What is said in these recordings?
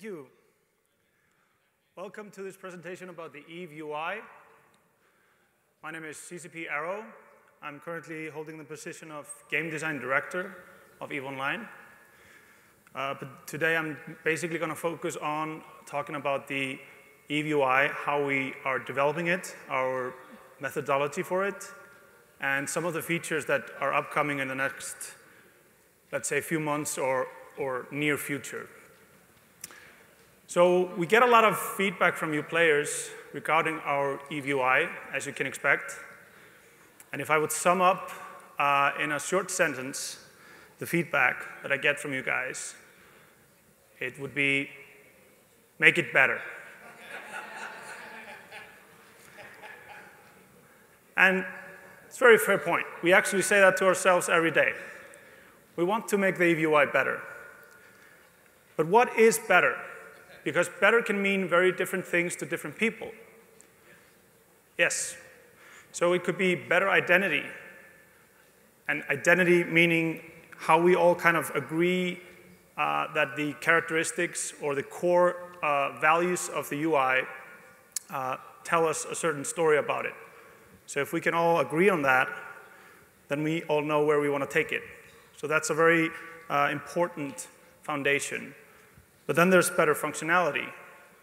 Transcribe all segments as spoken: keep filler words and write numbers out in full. Thank you. Welcome to this presentation about the EVE U I. My name is C C P Arrow. I'm currently holding the position of Game Design Director of EVE Online. Uh, but today I'm basically going to focus on talking about the EVE U I, how we are developing it, our methodology for it, and some of the features that are upcoming in the next, let's say, few months or, or near future. So we get a lot of feedback from you players regarding our EVE U I, as you can expect. And if I would sum up uh, in a short sentence the feedback that I get from you guys, it would be, make it better. And it's a very fair point. We actually say that to ourselves every day. We want to make the EVE U I better. But what is better? Because better can mean very different things to different people. Yes. So it could be better identity. And identity meaning how we all kind of agree uh, that the characteristics or the core uh, values of the U I uh, tell us a certain story about it. So if we can all agree on that, then we all know where we want to take it. So that's a very uh, important foundation. But then there's better functionality,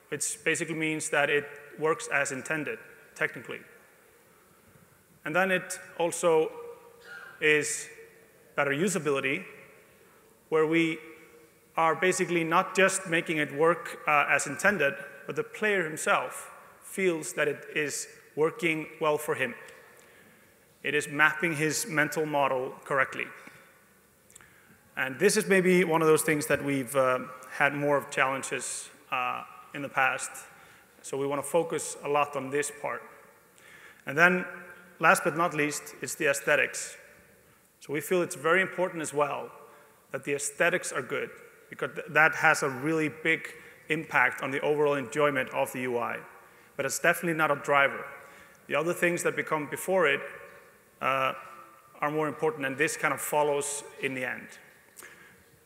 which basically means that it works as intended, technically. And then it also is better usability, where we are basically not just making it work uh, as intended, but the player himself feels that it is working well for him. It is mapping his mental model correctly. And this is maybe one of those things that we've uh, had more of challenges uh, in the past. So we want to focus a lot on this part. And then last but not least, it's the aesthetics. So we feel it's very important as well that the aesthetics are good, because th that has a really big impact on the overall enjoyment of the U I. But it's definitely not a driver. The other things that become before it uh, are more important, and this kind of follows in the end.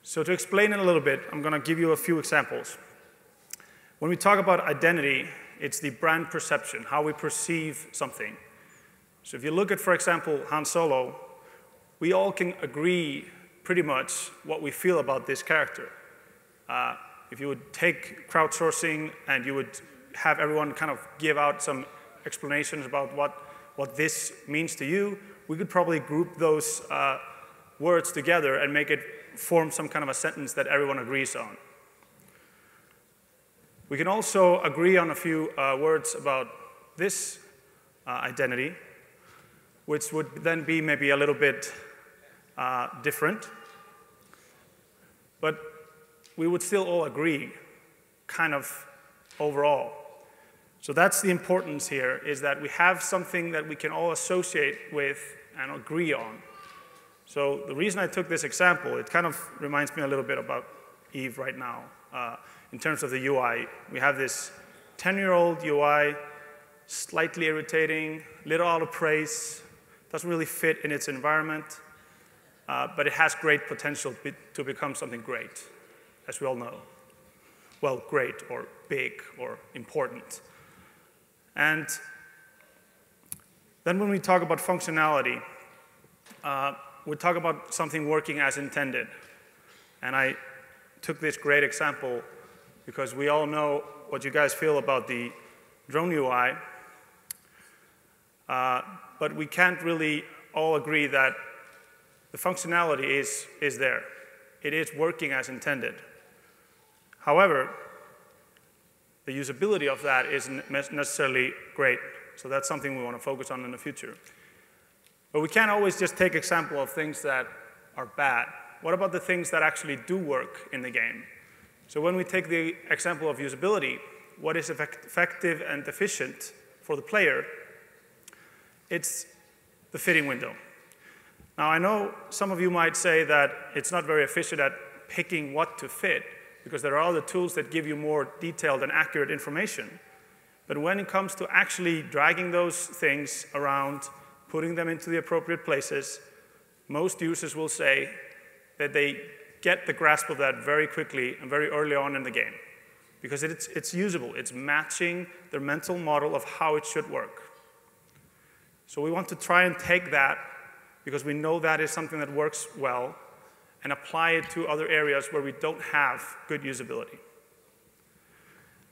So to explain it a little bit, I'm going to give you a few examples. When we talk about identity, it's the brand perception, how we perceive something. So if you look at, for example, Han Solo, we all can agree pretty much what we feel about this character. Uh, if you would take crowdsourcing and you would have everyone kind of give out some explanations about what, what this means to you, we could probably group those uh, words together and make it form some kind of a sentence that everyone agrees on. We can also agree on a few uh, words about this uh, identity, which would then be maybe a little bit uh, different. But we would still all agree, kind of overall. So that's the importance here, is that we have something that we can all associate with and agree on. So the reason I took this example, it kind of reminds me a little bit about EVE right now. Uh, in terms of the U I, we have this ten-year-old U I, slightly irritating, little out of place, doesn't really fit in its environment, uh, but it has great potential be to become something great, as we all know. Well, great or big or important. And then when we talk about functionality, uh, we talk about something working as intended. And I took this great example because we all know what you guys feel about the drone U I. Uh, but we can't really all agree that the functionality is, is there. It is working as intended. However, the usability of that isn't necessarily great. So that's something we want to focus on in the future. But we can't always just take example of things that are bad. What about the things that actually do work in the game? So when we take the example of usability, what is effective and efficient for the player? It's the fitting window. Now I know some of you might say that it's not very efficient at picking what to fit, because there are other tools that give you more detailed and accurate information. But when it comes to actually dragging those things around, putting them into the appropriate places, most users will say that they get the grasp of that very quickly and very early on in the game. because it's, it's usable. It's matching their mental model of how it should work. So we want to try and take that, because we know that is something that works well, and apply it to other areas where we don't have good usability.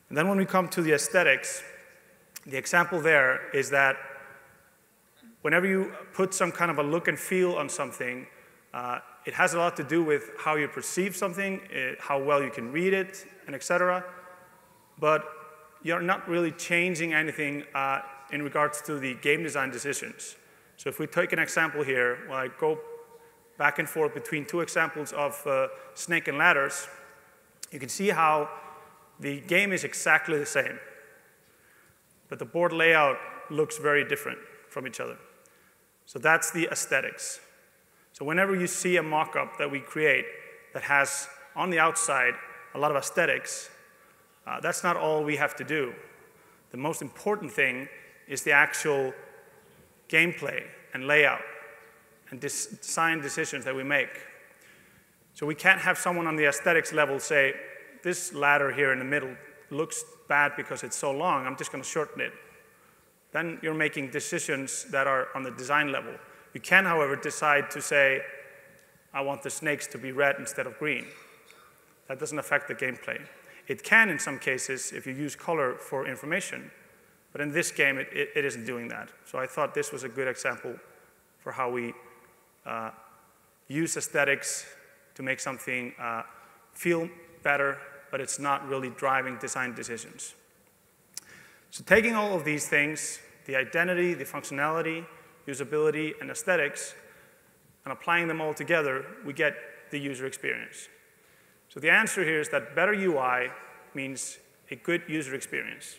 And then when we come to the aesthetics, the example there is that whenever you put some kind of a look and feel on something, uh, it has a lot to do with how you perceive something, it, how well you can read it, and et cetera. But you're not really changing anything uh, in regards to the game design decisions. So if we take an example here, when I go back and forth between two examples of uh, snake and ladders, you can see how the game is exactly the same, but the board layout looks very different from each other. So that's the aesthetics. So whenever you see a mock-up that we create that has, on the outside, a lot of aesthetics, uh, that's not all we have to do. The most important thing is the actual gameplay and layout and design decisions that we make. So we can't have someone on the aesthetics level say, this ladder here in the middle looks bad because it's so long, I'm just going to shorten it. Then you're making decisions that are on the design level. You can, however, decide to say, I want the snakes to be red instead of green. That doesn't affect the gameplay. It can in some cases if you use color for information, but in this game it, it, it isn't doing that. So I thought this was a good example for how we uh, use aesthetics to make something uh, feel better, but it's not really driving design decisions. So taking all of these things, the identity, the functionality, usability, and aesthetics, and applying them all together, we get the user experience. So the answer here is that better U I means a good user experience.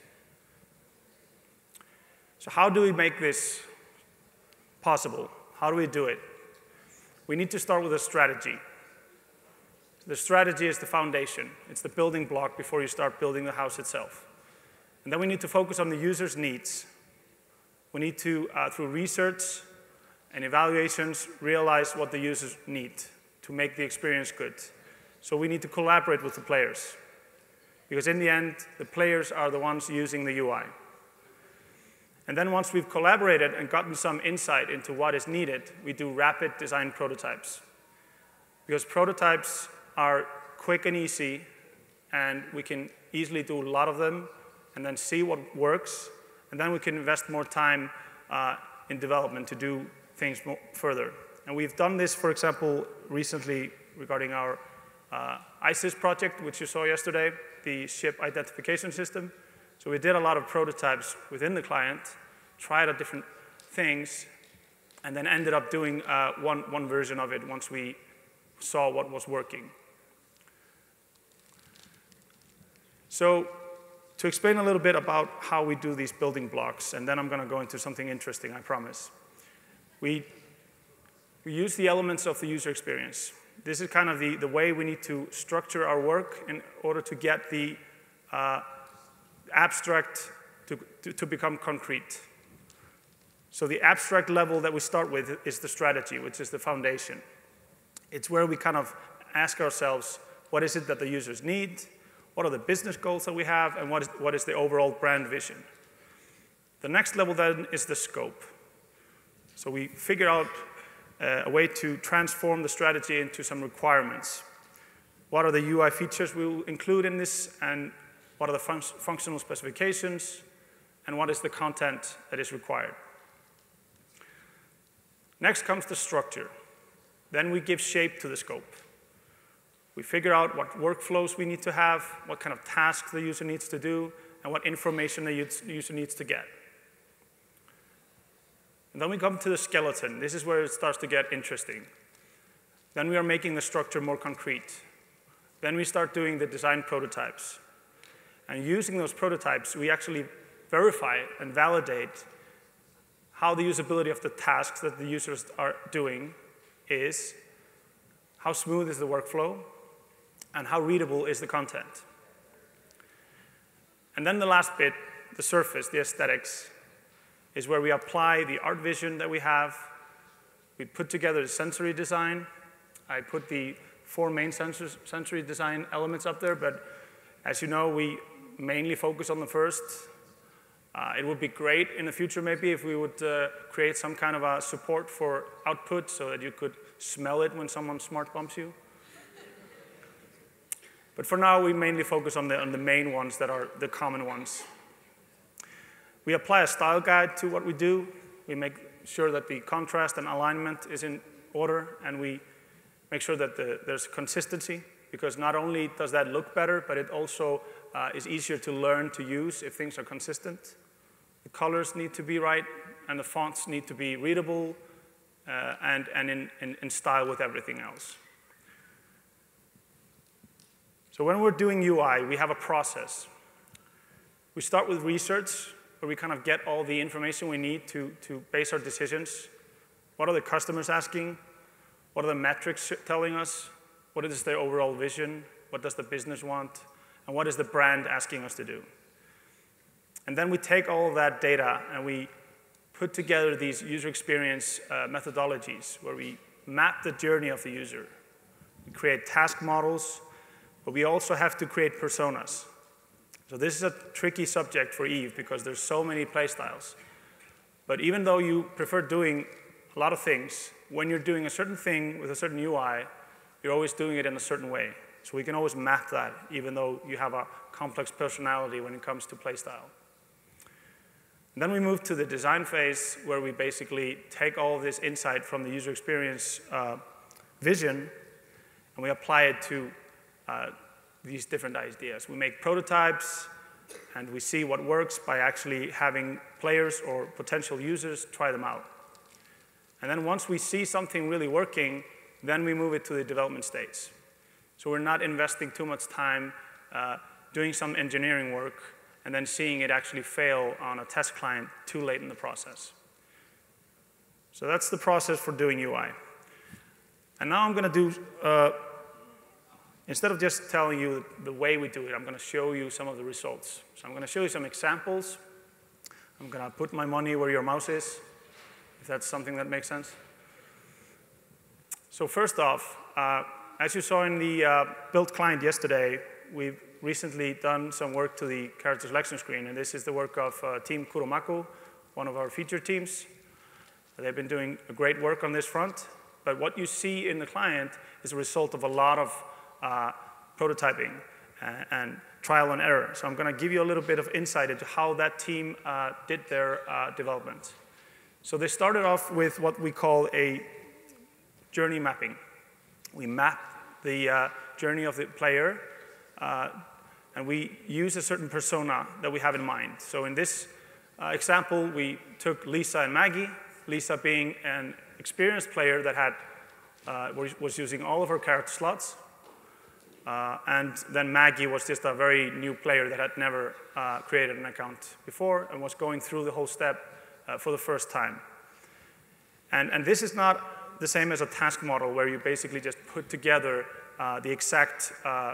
So how do we make this possible? How do we do it? We need to start with a strategy. The strategy is the foundation. It's the building block before you start building the house itself. And then we need to focus on the user's needs. We need to, uh, through research and evaluations, realize what the users need to make the experience good. So we need to collaborate with the players, because in the end, the players are the ones using the U I. And then once we've collaborated and gotten some insight into what is needed, we do rapid design prototypes, because prototypes are quick and easy, and we can easily do a lot of them, and then see what works, and then we can invest more time uh, in development to do things more further. And we've done this, for example, recently regarding our uh, ISIS project, which you saw yesterday, the ship identification system. So we did a lot of prototypes within the client, tried out different things, and then ended up doing uh, one, one version of it once we saw what was working. So to explain a little bit about how we do these building blocks, and then I'm going to go into something interesting, I promise. We, we use the elements of the user experience. This is kind of the, the way we need to structure our work in order to get the uh, abstract to, to, to become concrete. So the abstract level that we start with is the strategy, which is the foundation. It's where we kind of ask ourselves, what is it that the users need? What are the business goals that we have? And what is, what is the overall brand vision? The next level then is the scope. So we figure out uh, a way to transform the strategy into some requirements. What are the U I features we will include in this? And what are the fun functional specifications? And what is the content that is required? Next comes the structure. Then we give shape to the scope. We figure out what workflows we need to have, what kind of tasks the user needs to do, and what information the user needs to get. And then we come to the skeleton. This is where it starts to get interesting. Then we are making the structure more concrete. Then we start doing the design prototypes. And using those prototypes, we actually verify and validate how the usability of the tasks that the users are doing is, how smooth is the workflow, and how readable is the content. And then the last bit, the surface, the aesthetics, is where we apply the art vision that we have. We put together the sensory design. I put the four main sensory design elements up there, but As you know, we mainly focus on the first. Uh, it would be great in the future maybe if we would uh, create some kind of a support for output so that you could smell it when someone smart bumps you. But for now, we mainly focus on the, on the main ones that are the common ones. We apply a style guide to what we do. We make sure that the contrast and alignment is in order, and we make sure that the, there's consistency, because not only does that look better, but it also uh, is easier to learn to use if things are consistent. The colors need to be right, and the fonts need to be readable uh, and, and in, in, in style with everything else. So when we're doing U I, we have a process. We start with research, where we kind of get all the information we need to, to base our decisions. What are the customers asking? What are the metrics telling us? What is their overall vision? What does the business want? And what is the brand asking us to do? And then we take all of that data and we put together these user experience uh, methodologies, where we map the journey of the user. We create task models, but we also have to create personas. So this is a tricky subject for EVE because there's so many playstyles. But even though you prefer doing a lot of things, when you're doing a certain thing with a certain U I, you're always doing it in a certain way. So we can always map that, even though you have a complex personality when it comes to playstyle. Then we move to the design phase, where we basically take all of this insight from the user experience uh, vision, and we apply it to Uh, these different ideas. We make prototypes, and we see what works by actually having players or potential users try them out. And then once we see something really working, then we move it to the development stage. So we're not investing too much time uh, doing some engineering work and then seeing it actually fail on a test client too late in the process. So that's the process for doing U I. And now I'm going to do uh, Instead of just telling you the way we do it, I'm going to show you some of the results. So I'm going to show you some examples. I'm going to put my money where your mouse is, if that's something that makes sense. So first off, uh, as you saw in the uh, build client yesterday, we've recently done some work to the character selection screen. And this is the work of uh, Team Kurumaku, one of our feature teams. They've been doing great work on this front. But what you see in the client is a result of a lot of Uh, prototyping and, and trial and error. So I'm going to give you a little bit of insight into how that team uh, did their uh, development. So they started off with what we call a journey mapping. We map the uh, journey of the player, uh, and we use a certain persona that we have in mind. So in this uh, example, we took Lisa and Maggie, Lisa being an experienced player that had, uh, was using all of her character slots. Uh, and then Maggie was just a very new player that had never uh, created an account before and was going through the whole step uh, for the first time. And, and this is not the same as a task model where you basically just put together uh, the exact uh,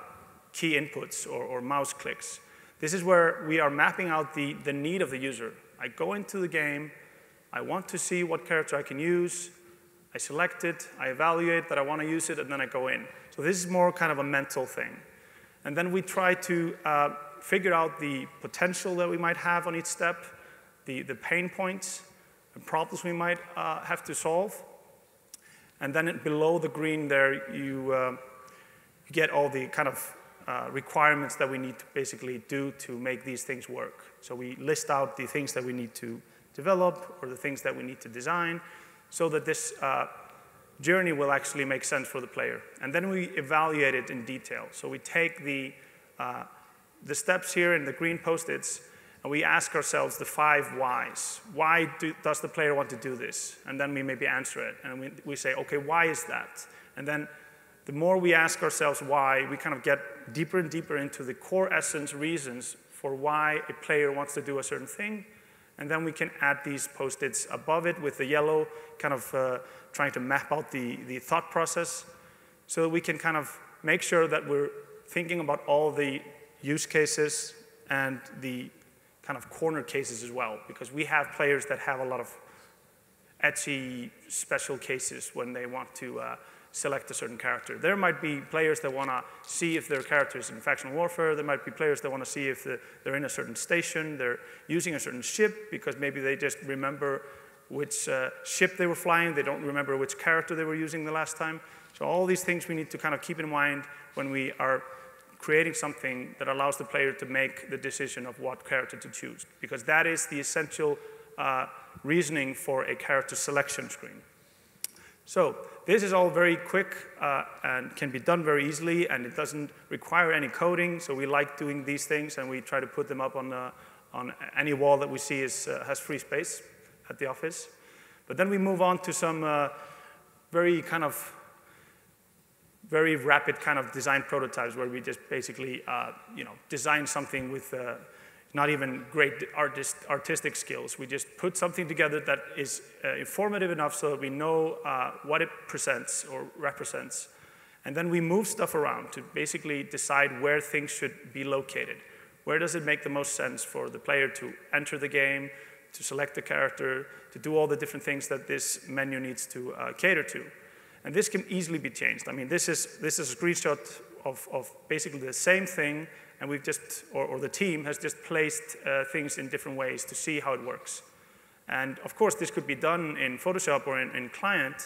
key inputs or, or mouse clicks. This is where we are mapping out the, the need of the user. I go into the game, I want to see what character I can use, I select it, I evaluate that I want to use it, and then I go in. So this is more kind of a mental thing. And then we try to uh, figure out the potential that we might have on each step, the, the pain points, and problems we might uh, have to solve. And then it, below the green there, you, uh, you get all the kind of uh, requirements that we need to basically do to make these things work. So we list out the things that we need to develop or the things that we need to design so that this uh, journey will actually make sense for the player. And then we evaluate it in detail. So we take the, uh, the steps here in the green post-its, and we ask ourselves the five whys. Why do, does the player want to do this? And then we maybe answer it. And we, we say, OK, why is that? And then the more we ask ourselves why, we kind of get deeper and deeper into the core essence reasons for why a player wants to do a certain thing. And then we can add these post-its above it with the yellow, kind of uh, trying to map out the, the thought process so that we can kind of make sure that we're thinking about all the use cases and the kind of corner cases as well, because we have players that have a lot of etchy special cases when they want to uh, select a certain character. There might be players that want to see if their character is in Faction Warfare. There might be players that want to see if the, they're in a certain station. They're using a certain ship because maybe they just remember which uh, ship they were flying. They don't remember which character they were using the last time. So all these things we need to kind of keep in mind when we are creating something that allows the player to make the decision of what character to choose, because that is the essential uh, reasoning for a character selection screen. So this is all very quick uh, and can be done very easily, and it doesn't require any coding, so we like doing these things, and we try to put them up on, uh, on any wall that we see is, uh, has free space at the office. But then we move on to some uh, very kind of very rapid kind of design prototypes where we just basically uh, you know, design something with uh, not even great artist, artistic skills. We just put something together that is uh, informative enough so that we know uh, what it presents or represents. And then we move stuff around to basically decide where things should be located. Where does it make the most sense for the player to enter the game, to select the character, to do all the different things that this menu needs to uh, cater to. And this can easily be changed. I mean, this is, this is a screenshot of, of basically the same thing, and we've just, or, or the team has just placed uh, things in different ways to see how it works. And of course, this could be done in Photoshop or in, in client,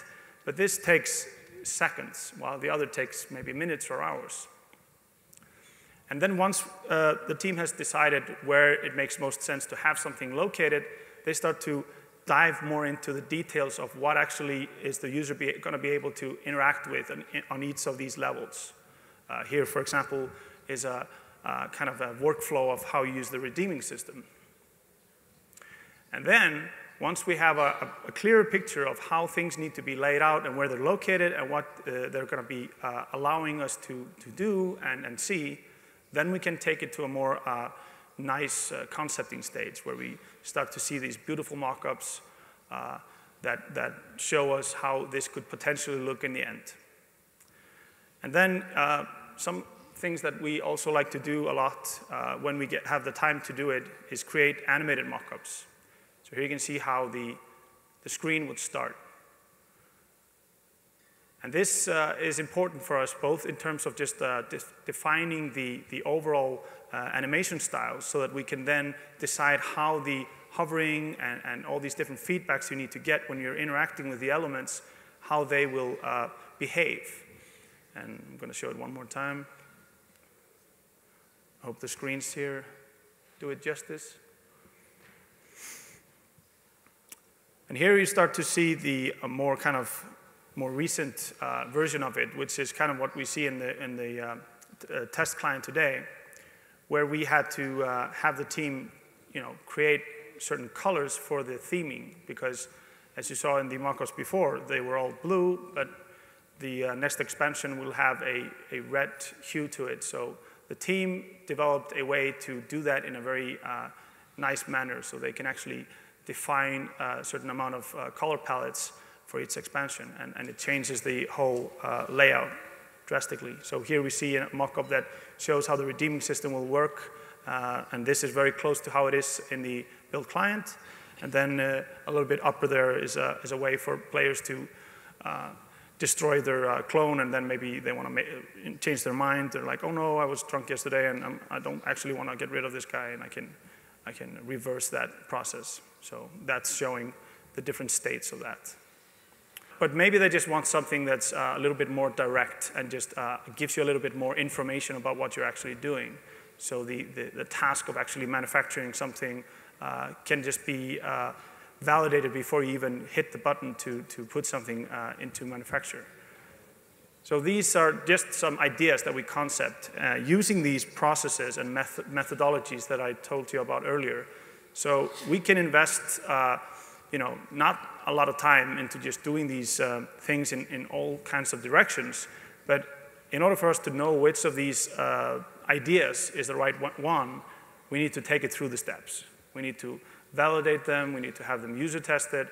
but this takes seconds, while the other takes maybe minutes or hours. And then once uh, the team has decided where it makes most sense to have something located, they start to dive more into the details of what actually is the user be, going to be able to interact with on, on each of these levels. Uh, here, for example, is a uh, kind of a workflow of how you use the redeeming system. And then, once we have a, a clearer picture of how things need to be laid out and where they're located and what uh, they're going to be uh, allowing us to, to do and, and see, then we can take it to a more uh, nice uh, concepting stage where we start to see these beautiful mock-ups uh, that, that show us how this could potentially look in the end. And then uh, some things that we also like to do a lot uh, when we get, have the time to do it is create animated mock-ups. So here you can see how the, the screen would start. And this uh, is important for us both in terms of just uh, de defining the, the overall uh, animation styles so that we can then decide how the hovering and, and all these different feedbacks you need to get when you're interacting with the elements, how they will uh, behave. And I'm going to show it one more time. I hope the screens here do it justice. And here you start to see the uh, more kind of more recent uh, version of it, which is kind of what we see in the, in the uh, uh, test client today, where we had to uh, have the team you know, create certain colors for the theming, because as you saw in the mock-ups before, they were all blue, but the uh, next expansion will have a, a red hue to it. So the team developed a way to do that in a very uh, nice manner, so they can actually define a certain amount of uh, color palettes for each expansion, and, and it changes the whole uh, layout drastically. So here we see a mock-up that shows how the redeeming system will work, uh, and this is very close to how it is in the build client. And then uh, a little bit upper there is a, is a way for players to uh, destroy their uh, clone, and then maybe they want to change their mind. They're like, oh no, I was drunk yesterday, and I'm, I don't actually want to get rid of this guy, and I can, I can reverse that process. So that's showing the different states of that. But maybe they just want something that's uh, a little bit more direct and just uh, gives you a little bit more information about what you're actually doing. So the, the, the task of actually manufacturing something uh, can just be uh, validated before you even hit the button to, to put something uh, into manufacture. So these are just some ideas that we concept uh, using these processes and method methodologies that I told you about earlier. So we can invest uh, you know, not a lot of time into just doing these uh, things in, in all kinds of directions. But in order for us to know which of these uh, ideas is the right one, we need to take it through the steps. We need to validate them. We need to have them user tested.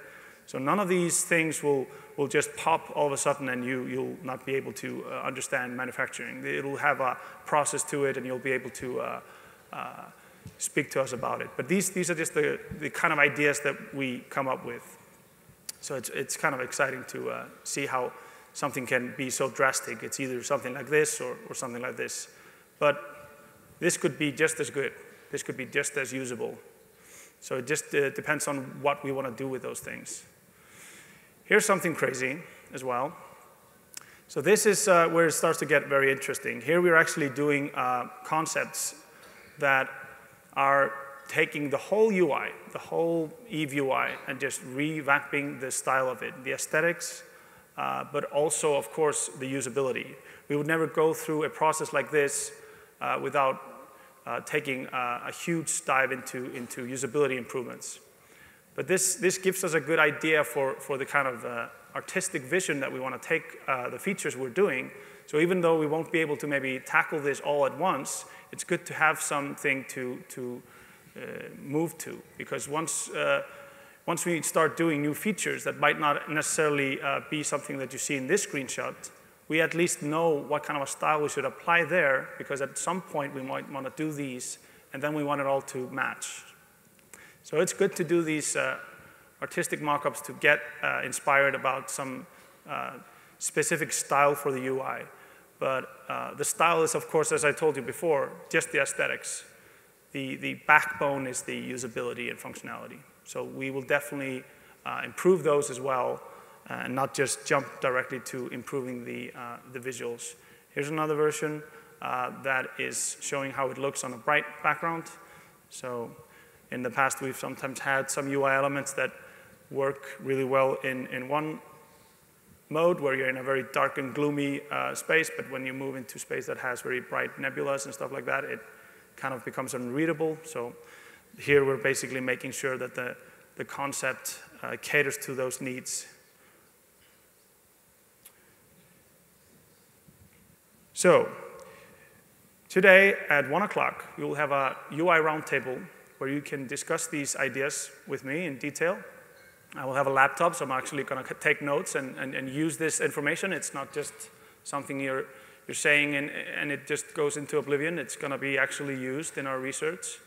So none of these things will, will just pop all of a sudden and you, you'll not be able to uh, understand manufacturing. It'll have a process to it and you'll be able to uh, uh, speak to us about it. But these, these are just the, the kind of ideas that we come up with. So it's, it's kind of exciting to uh, see how something can be so drastic. It's either something like this or, or something like this. But this could be just as good. This could be just as usable. So it just uh, depends on what we want to do with those things. Here's something crazy as well. So this is uh, where it starts to get very interesting. Here we're actually doing uh, concepts that are taking the whole U I, the whole EVE U I, and just revamping the style of it, the aesthetics, uh, but also, of course, the usability. We would never go through a process like this uh, without uh, taking a, a huge dive into, into usability improvements. But this, this gives us a good idea for, for the kind of uh, artistic vision that we want to take uh, the features we're doing. So even though we won't be able to maybe tackle this all at once, it's good to have something to, to uh, move to. Because once, uh, once we start doing new features that might not necessarily uh, be something that you see in this screenshot, we at least know what kind of a style we should apply there, because at some point we might want to do these, and then we want it all to match. So it's good to do these uh, artistic mock-ups to get uh, inspired about some uh, specific style for the U I. But uh, the style is, of course, as I told you before, just the aesthetics. The, the backbone is the usability and functionality. So we will definitely uh, improve those as well, uh, and not just jump directly to improving the, uh, the visuals. Here's another version uh, that is showing how it looks on a bright background. So in the past, we've sometimes had some U I elements that work really well in, in one mode where you're in a very dark and gloomy uh, space, but when you move into space that has very bright nebulas and stuff like that, it kind of becomes unreadable. So here we're basically making sure that the, the concept uh, caters to those needs. So today at one o'clock, we will have a U I roundtable where you can discuss these ideas with me in detail. I will have a laptop, so I'm actually going to take notes and, and, and use this information. It's not just something you're, you're saying and, and it just goes into oblivion. It's going to be actually used in our research.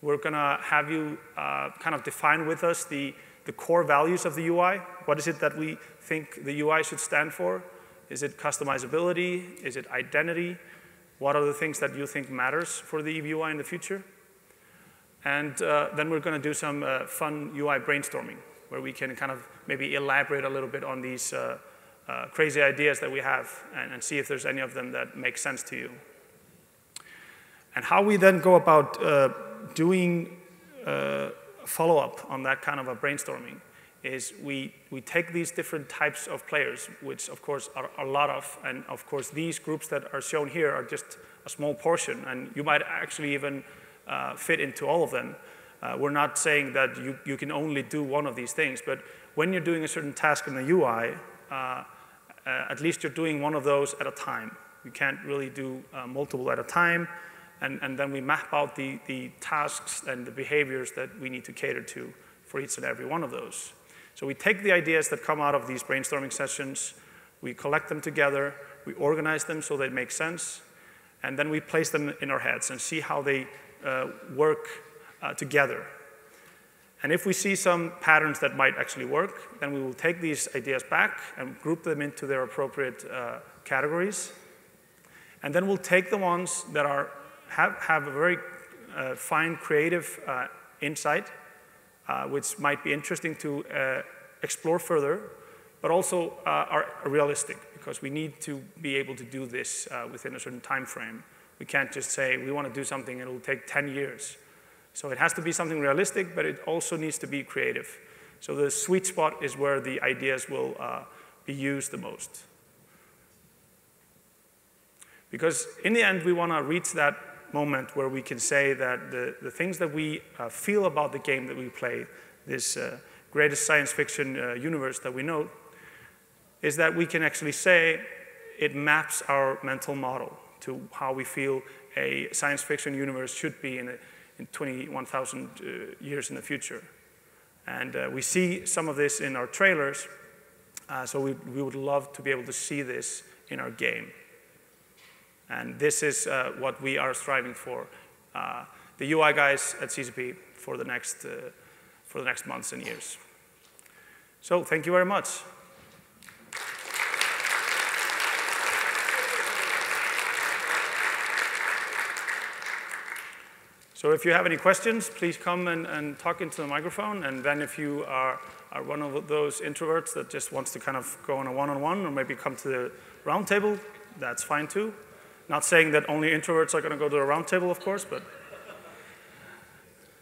We're going to have you uh, kind of define with us the, the core values of the U I. What is it that we think the U I should stand for? Is it customizability? Is it identity? What are the things that you think matters for the EVE U I in the future? And uh, then we're going to do some uh, fun U I brainstorming, where we can kind of maybe elaborate a little bit on these uh, uh, crazy ideas that we have and, and see if there's any of them that make sense to you. And how we then go about uh, doing uh, follow-up on that kind of a brainstorming is we, we take these different types of players, which of course are a lot of, and of course these groups that are shown here are just a small portion, and you might actually even uh, fit into all of them. Uh, we're not saying that you, you can only do one of these things, but when you're doing a certain task in the U I, uh, uh, at least you're doing one of those at a time. You can't really do uh, multiple at a time, and, and then we map out the, the tasks and the behaviors that we need to cater to for each and every one of those. So we take the ideas that come out of these brainstorming sessions, we collect them together, we organize them so they make sense, and then we place them in our heads and see how they uh, work Uh, together. And if we see some patterns that might actually work, then we will take these ideas back and group them into their appropriate uh, categories. And then we'll take the ones that are, have, have a very uh, fine creative uh, insight, uh, which might be interesting to uh, explore further, but also uh, are realistic, because we need to be able to do this uh, within a certain time frame. We can't just say, we want to do something and it will take ten years. So it has to be something realistic, but it also needs to be creative. So the sweet spot is where the ideas will uh, be used the most. Because in the end, we want to reach that moment where we can say that the, the things that we uh, feel about the game that we play, this uh, greatest science fiction uh, universe that we know, is that we can actually say it maps our mental model to how we feel a science fiction universe should be in a, in twenty-one thousand uh, years in the future. And uh, we see some of this in our trailers, uh, so we, we would love to be able to see this in our game. And this is uh, what we are striving for, uh, the U I guys at C C P, for the next, uh, for the next months and years. So thank you very much. So if you have any questions, please come and, and talk into the microphone. And then if you are, are one of those introverts that just wants to kind of go on a one-on-one or maybe come to the round table, that's fine too. Not saying that only introverts are going to go to the round table, of course, but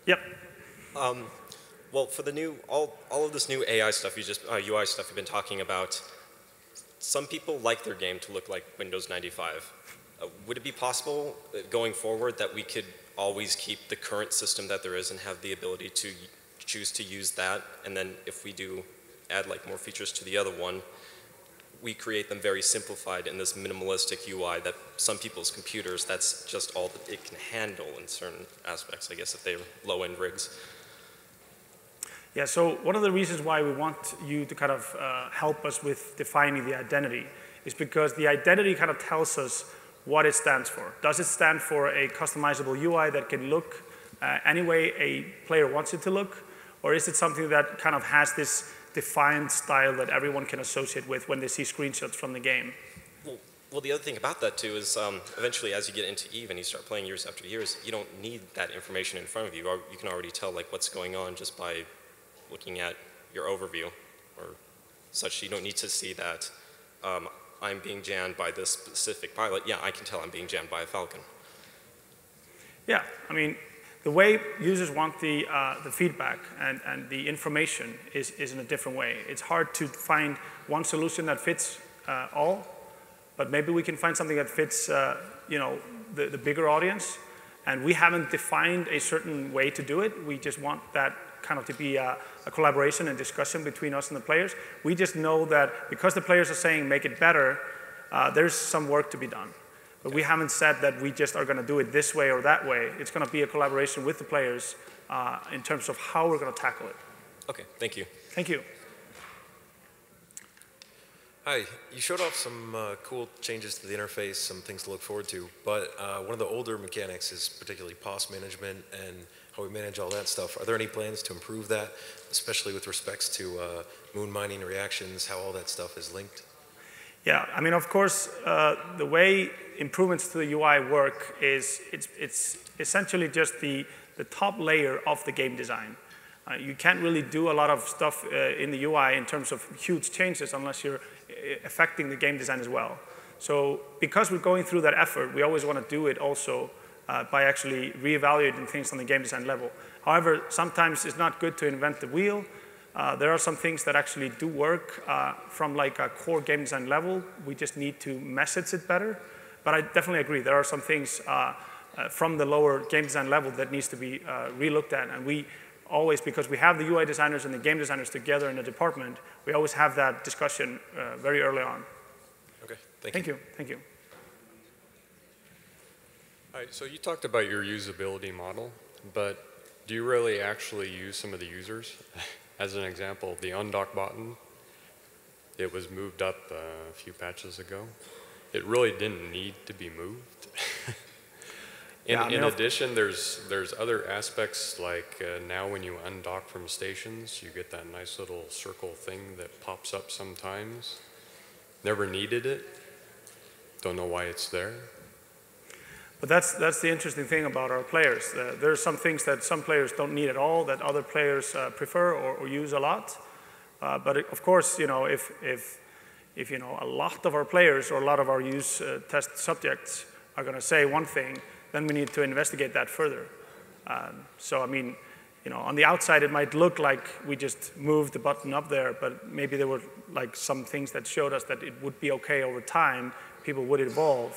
yep. Um, well, for the new, all, all of this new A I stuff, you just, uh, U I stuff you've been talking about, some people like their game to look like Windows ninety-five. Uh, would it be possible uh, going forward that we could always keep the current system that there is and have the ability to choose to use that, and then if we do add like more features to the other one, we create them very simplified in this minimalistic U I that some people's computers, that's just all that it can handle in certain aspects, I guess, if they're low-end rigs. Yeah, so one of the reasons why we want you to kind of uh, help us with defining the identity is because the identity kind of tells us what it stands for. Does it stand for a customizable U I that can look uh, any way a player wants it to look? Or is it something that kind of has this defined style that everyone can associate with when they see screenshots from the game? Well, well the other thing about that too is um, eventually as you get into EVE and you start playing years after years, you don't need that information in front of you. You can already tell like what's going on just by looking at your overview or such. You don't need to see that. Um, I'm being jammed by this specific pilot, yeah, I can tell I'm being jammed by a Falcon. Yeah, I mean, the way users want the, uh, the feedback and, and the information is, is in a different way. It's hard to find one solution that fits uh, all, but maybe we can find something that fits uh, you know, the, the bigger audience, and we haven't defined a certain way to do it. We just want that kind of to be a, a collaboration and discussion between us and the players. We just know that because the players are saying make it better, uh, there's some work to be done. But okay. We haven't said that we just are going to do it this way or that way. It's going to be a collaboration with the players uh, in terms of how we're going to tackle it. Okay, thank you. Thank you. Hi, you showed off some uh, cool changes to the interface, some things to look forward to, but uh, one of the older mechanics is particularly P O S management and how we manage all that stuff. Are there any plans to improve that, especially with respects to uh, moon mining reactions, how all that stuff is linked? Yeah, I mean, of course, uh, the way improvements to the U I work is it's, it's essentially just the, the top layer of the game design. Uh, you can't really do a lot of stuff uh, in the U I in terms of huge changes unless you're affecting the game design as well. So because we're going through that effort, we always want to do it also Uh, by actually reevaluating things on the game design level. However, sometimes it's not good to invent the wheel. Uh, there are some things that actually do work uh, from like a core game design level. We just need to message it better. But I definitely agree. There are some things uh, uh, from the lower game design level that needs to be uh, relooked at. And we always, because we have the U I designers and the game designers together in the department, we always have that discussion uh, very early on. Okay, thank, thank you. you. Thank you. All right, so you talked about your usability model, but do you really actually use some of the users? As an example, the undock button, it was moved up a few patches ago. It really didn't need to be moved. in yeah, I mean, in addition, there's, there's other aspects, like uh, now when you undock from stations, you get that nice little circle thing that pops up sometimes. Never needed it. Don't know why it's there. But that's, that's the interesting thing about our players. Uh, there are some things that some players don't need at all that other players uh, prefer or, or use a lot. Uh, but it, of course, you know, if, if, if you know, a lot of our players or a lot of our use uh, test subjects are going to say one thing, then we need to investigate that further. Um, so, I mean, you know, on the outside, it might look like we just moved the button up there, but maybe there were like some things that showed us that it would be okay over time. People would evolve.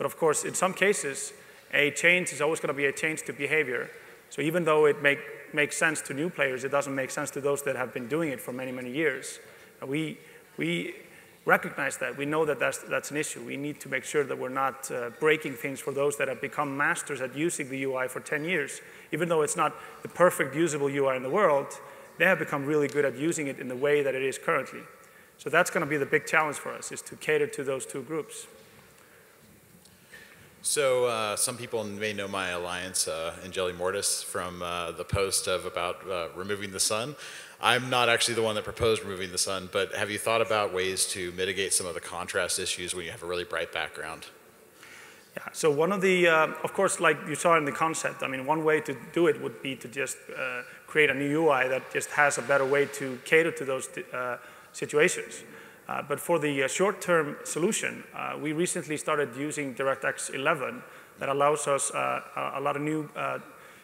But of course, in some cases, a change is always going to be a change to behavior. So even though it make, makes sense to new players, it doesn't make sense to those that have been doing it for many, many years. And we, we recognize that. We know that that's, that's an issue. We need to make sure that we're not uh, breaking things for those that have become masters at using the U I for ten years. Even though it's not the perfect usable U I in the world, they have become really good at using it in the way that it is currently. So that's going to be the big challenge for us, is to cater to those two groups. So uh, some people may know my alliance, uh, Angelimortis, from uh, the post of about uh, removing the sun. I'm not actually the one that proposed removing the sun, but have you thought about ways to mitigate some of the contrast issues when you have a really bright background? Yeah, so one of the, uh, of course, like you saw in the concept, I mean, one way to do it would be to just uh, create a new U I that just has a better way to cater to those uh, situations. Uh, but for the uh, short-term solution, uh, we recently started using DirectX eleven that allows us uh, a lot of new uh,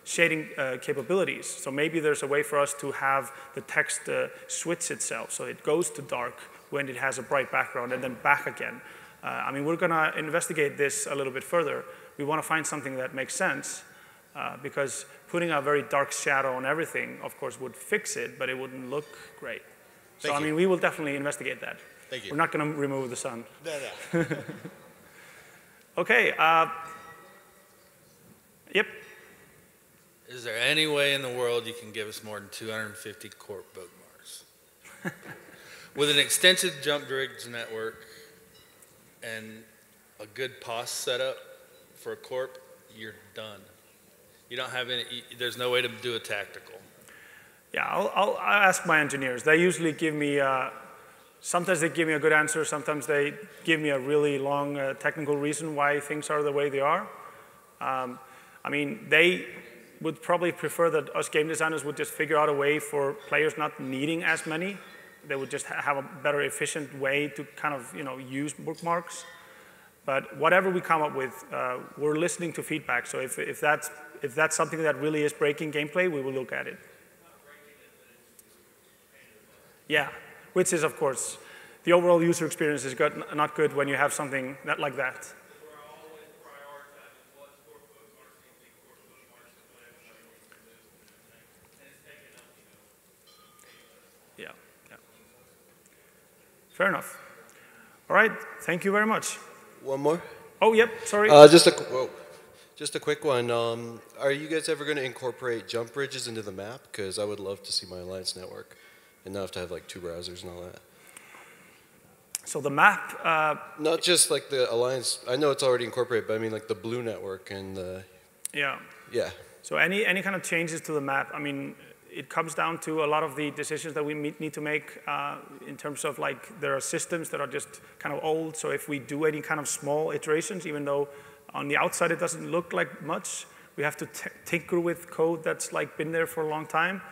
shading uh, capabilities. So maybe there's a way for us to have the text uh, switch itself, so it goes to dark when it has a bright background and then back again. Uh, I mean, we're going to investigate this a little bit further. We want to find something that makes sense, uh, because putting a very dark shadow on everything, of course, would fix it, but it wouldn't look great. So, Thank I mean, you. we will definitely investigate that. Thank you. We're not going to remove the sun. No, no. OK. Uh, yep. Is there any way in the world you can give us more than two hundred fifty corp bookmarks? With an extensive jump rigs network and a good P O S setup for a corp, you're done. You don't have any, there's no way to do a tactical. Yeah, I'll, I'll, I'll ask my engineers. They usually give me, uh, sometimes they give me a good answer, sometimes they give me a really long uh, technical reason why things are the way they are. Um, I mean, they would probably prefer that us game designers would just figure out a way for players not needing as many. They would just ha have a better efficient way to kind of, you know, use bookmarks. But whatever we come up with, uh, we're listening to feedback. So if, if, that's, if that's something that really is breaking gameplay, we will look at it. Yeah, which is, of course, the overall user experience is good, not good when you have something that, like that. Fair enough. All right. Thank you very much. One more? Oh, yep. Sorry. Uh, just, a, whoa. just a quick one. Um, are you guys ever going to incorporate jump bridges into the map? Because I would love to see my alliance network and not have to have like two browsers and all that. So the map? Uh, not just like the alliance. I know it's already incorporated, but I mean like the blue network and the... Yeah. Yeah. So any, any kind of changes to the map, I mean... It comes down to a lot of the decisions that we need to make uh, in terms of, like, there are systems that are just kind of old. So if we do any kind of small iterations, even though on the outside it doesn't look like much, we have to tinker with code that's, like, been there for a long time.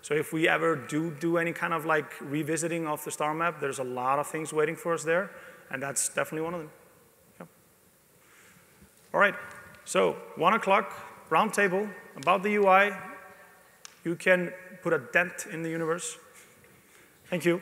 So if we ever do do any kind of, like, revisiting of the star map, there's a lot of things waiting for us there. And that's definitely one of them. Yeah. All right. So one o'clock, roundtable about the U I. You can put a dent in the universe. Thank you.